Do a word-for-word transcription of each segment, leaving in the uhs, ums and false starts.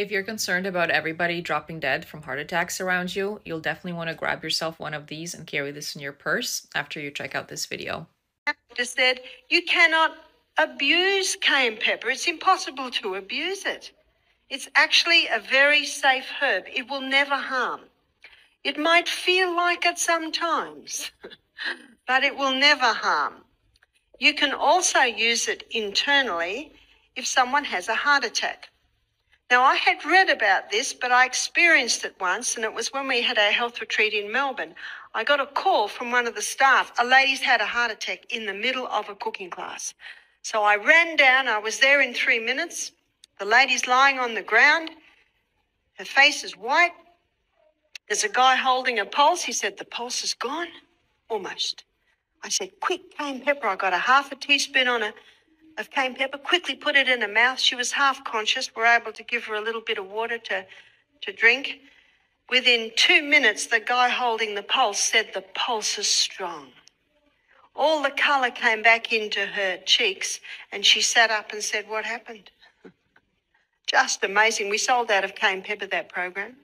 If you're concerned about everybody dropping dead from heart attacks around you, you'll definitely want to grab yourself one of these and carry this in your purse after you check out this video. Is that you cannot abuse cayenne pepper. It's impossible to abuse it. It's actually a very safe herb. It will never harm. It might feel like it sometimes, but it will never harm. You can also use it internally if someone has a heart attack. Now, I had read about this, but I experienced it once, and it was when we had our health retreat in Melbourne. I got a call from one of the staff. A lady's had a heart attack in the middle of a cooking class. So I ran down. I was there in three minutes. The lady's lying on the ground. Her face is white. There's a guy holding a pulse. He said, the pulse is gone, almost. I said, quick, cayenne pepper. I got a half a teaspoon on a, of cayenne pepper, quickly put it in her mouth. She was half conscious. We're able to give her a little bit of water to, to drink. Within two minutes, the guy holding the pulse said, the pulse is strong. All the colour came back into her cheeks, and she sat up and said, what happened? Just amazing. We sold out of cayenne pepper, that program.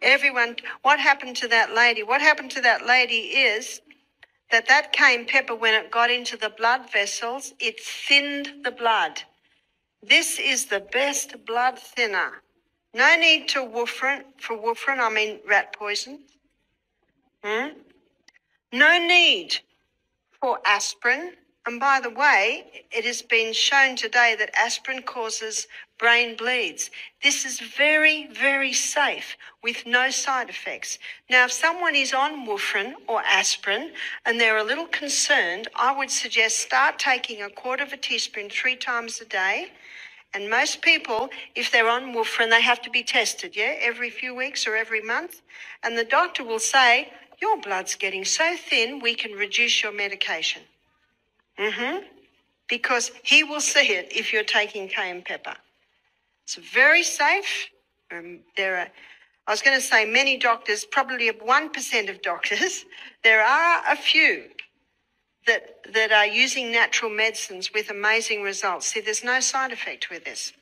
Everyone, what happened to that lady? What happened to that lady is that that cayenne pepper, when it got into the blood vessels, it thinned the blood. This is the best blood thinner. No need to warfarin, for warfarin, I mean rat poison. Hmm? No need for aspirin. And by the way, it has been shown today that aspirin causes brain bleeds. This is very, very safe with no side effects. Now, if someone is on warfarin or aspirin and they're a little concerned, I would suggest start taking a quarter of a teaspoon three times a day. And most people, if they're on warfarin, they have to be tested, yeah, every few weeks or every month. And the doctor will say, your blood's getting so thin, we can reduce your medication. Mm-hmm. Because he will see it if you're taking cayenne pepper. It's very safe. Um, there are, I was going to say many doctors, probably one percent of doctors. There are a few that, that are using natural medicines with amazing results. See, there's no side effect with this.